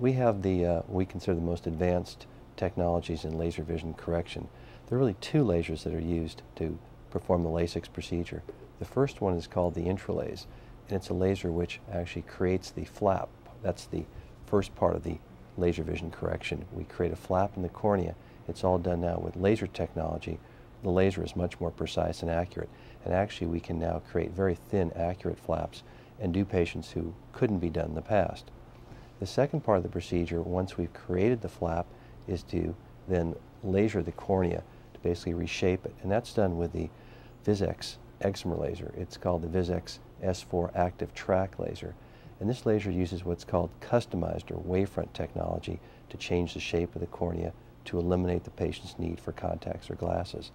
We have the we consider the most advanced technologies in laser vision correction. There are really two lasers that are used to perform the LASIK procedure. The first one is called the intralase, and it's a laser which actually creates the flap. That's the first part of the laser vision correction. We create a flap in the cornea. It's all done now with laser technology. The laser is much more precise and accurate, and actually we can now create very thin, accurate flaps and do patients who couldn't be done in the past. The second part of the procedure, once we've created the flap, is to then laser the cornea to basically reshape it, and that's done with the Visx excimer laser. It's called the Visx S4 active track laser, and this laser uses what's called customized or wavefront technology to change the shape of the cornea to eliminate the patient's need for contacts or glasses.